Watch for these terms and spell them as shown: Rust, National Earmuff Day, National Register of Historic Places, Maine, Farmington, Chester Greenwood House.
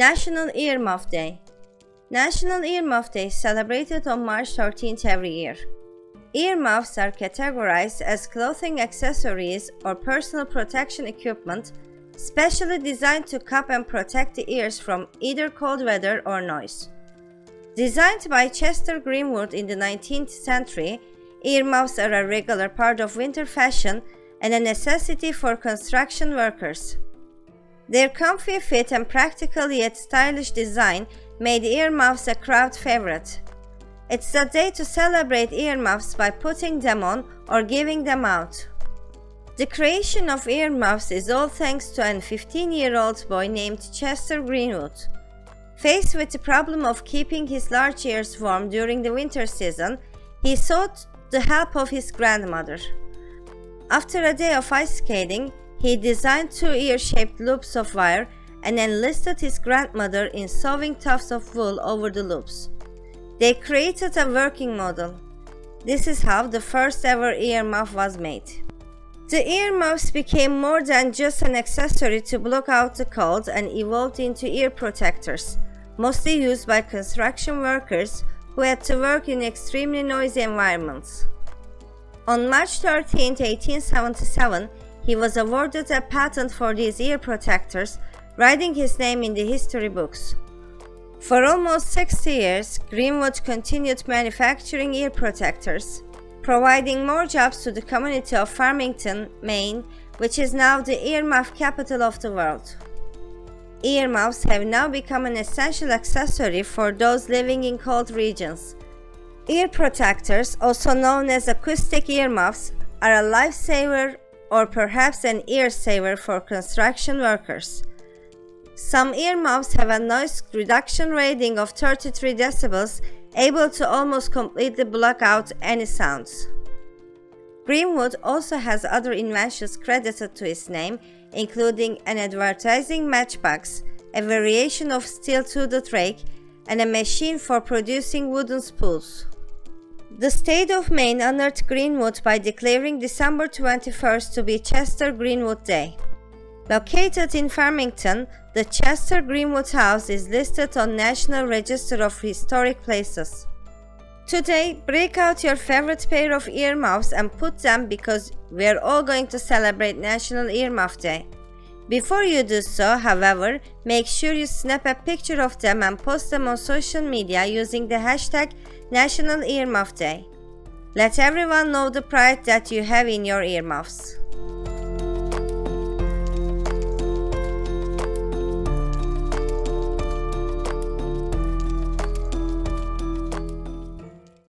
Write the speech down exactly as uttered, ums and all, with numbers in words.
National Earmuff Day. National Earmuff Day is celebrated on March thirteenth every year. Earmuffs are categorized as clothing accessories or personal protection equipment specially designed to cup and protect the ears from either cold weather or noise. Designed by Chester Greenwood in the nineteenth century, earmuffs are a regular part of winter fashion and a necessity for construction workers. Their comfy fit and practical yet stylish design made earmuffs a crowd favorite. It's a day to celebrate earmuffs by putting them on or giving them out. The creation of earmuffs is all thanks to a fifteen-year-old boy named Chester Greenwood. Faced with the problem of keeping his large ears warm during the winter season, he sought the help of his grandmother. After a day of ice skating, he designed two ear-shaped loops of wire and enlisted his grandmother in sewing tufts of wool over the loops. They created a working model. This is how the first ever earmuff was made. The earmuffs became more than just an accessory to block out the cold and evolved into ear protectors, mostly used by construction workers who had to work in extremely noisy environments. On March thirteenth, eighteen seventy-seven, he was awarded a patent for these ear protectors, writing his name in the history books. For almost sixty years, Greenwood continued manufacturing ear protectors, providing more jobs to the community of Farmington, Maine, which is now the earmuff capital of the world. Earmuffs have now become an essential accessory for those living in cold regions. Ear protectors, also known as acoustic earmuffs, are a lifesaver or perhaps an ear saver for construction workers. Some earmuffs have a noise reduction rating of thirty-three decibels, able to almost completely block out any sounds. Greenwood also has other inventions credited to his name, including an advertising matchbox, a variation of steel-toothed rake, and a machine for producing wooden spools. The state of Maine honored Greenwood by declaring December twenty-first to be Chester Greenwood Day. Located in Farmington, the Chester Greenwood House is listed on the National Register of Historic Places. Today, break out your favorite pair of earmuffs and put them, because we're all going to celebrate National Earmuff Day. Before you do so, however, make sure you snap a picture of them and post them on social media using the hashtag National Earmuff Day. Let everyone know the pride that you have in your earmuffs.